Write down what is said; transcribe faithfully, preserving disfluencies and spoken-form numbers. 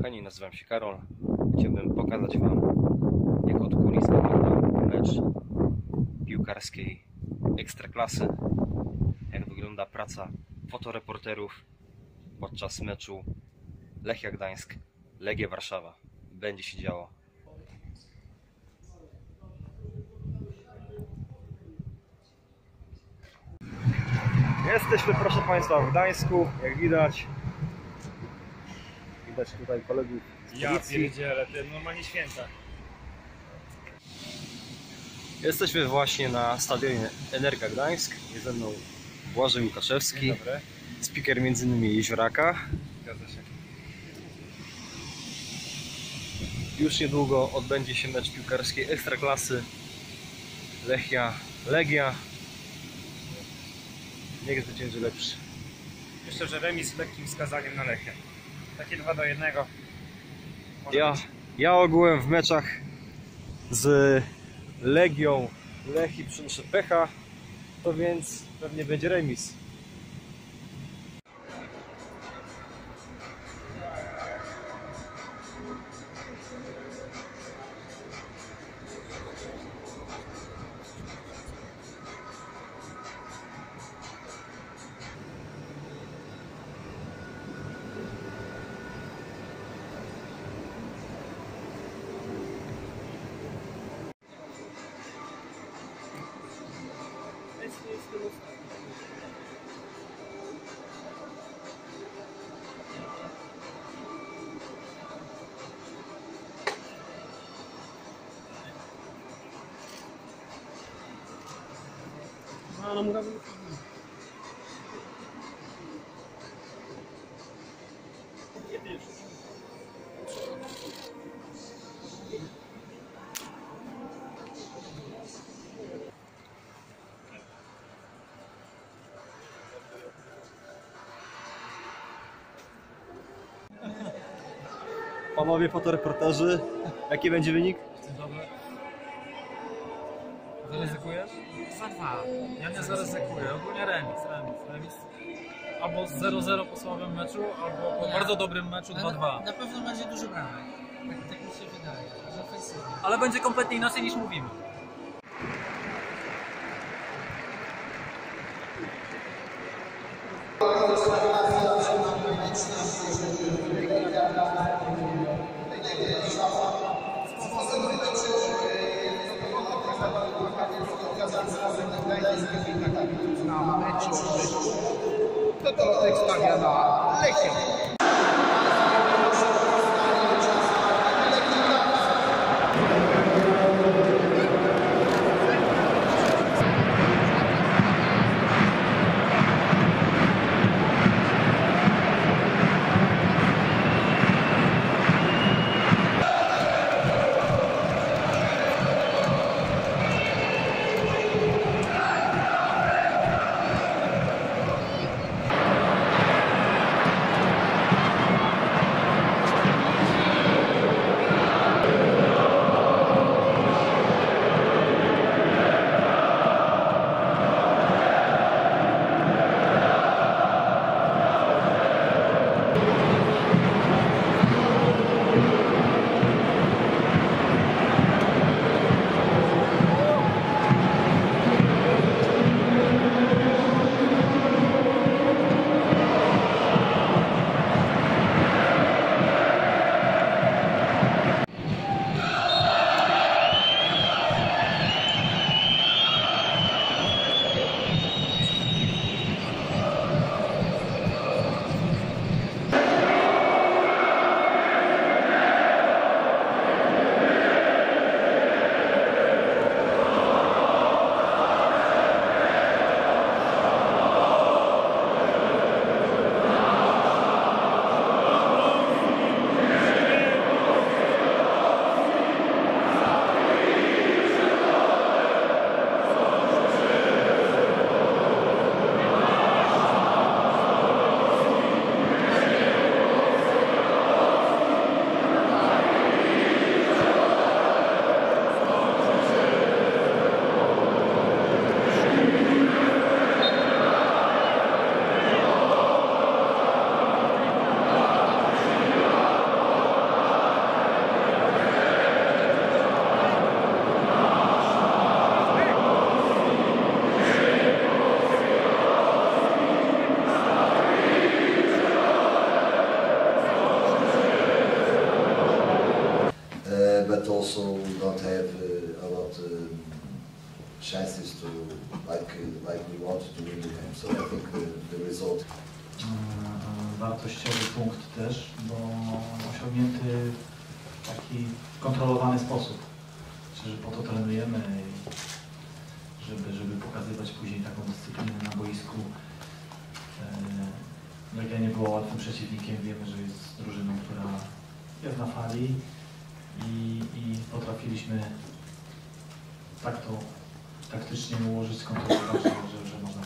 kochani, nazywam się Karol. Chciałbym pokazać Wam, jak od kuliska wygląda mecz piłkarskiej Ekstraklasy, jak wygląda praca fotoreporterów podczas meczu Lechia Gdańsk, Legia Warszawa. Będzie się działo. Jesteśmy, proszę Państwa, w Gdańsku, jak widać. Widać tutaj kolegów z policji. Ja pierdzielę, to normalnie święta. Jesteśmy właśnie na stadionie Energa Gdańsk. Jest ze mną Błażej Łukaszewski, speaker między innymi Jezioraka. Zgadza się. Już niedługo odbędzie się mecz piłkarskiej Ekstraklasy Lechia Legia. Niech zwycięży lepszy. Myślę, że remis z lekkim skazaniem na Lechię. Takie dwa do jednego. Ja, ja ogółem w meczach z Legią Lechii przynoszę pecha, to więc pewnie będzie remis. No, no, Panowie fotoreporterzy, jaki będzie wynik? Zaryzykujesz? Za dwa. Ja nie zaryzykuję. Ogólnie remis, remis, remis. Albo zero zero po słabym meczu, albo po nie. bardzo dobrym meczu dwa dwa. Na, na pewno będzie dużo bramek. Tak, tak mi się wydaje, że ofensywnie. Ale będzie kompletnie inaczej niż mówimy. Na meczu to to tak stawia na Lechię. also don't have uh, a lot of chances to like uh, like we want to win the game. So I think uh, the result. Wartościowy punkt też, bo osiągnięty w taki kontrolowany sposób. Czyli po to trenujemy, żeby, żeby pokazywać później taką dyscyplinę na boisku. Legia nie była łatwym przeciwnikiem, wiemy, że jest drużyną, która jest na fali i, i potrafiliśmy tak to taktycznie ułożyć, skontrolować, że, że można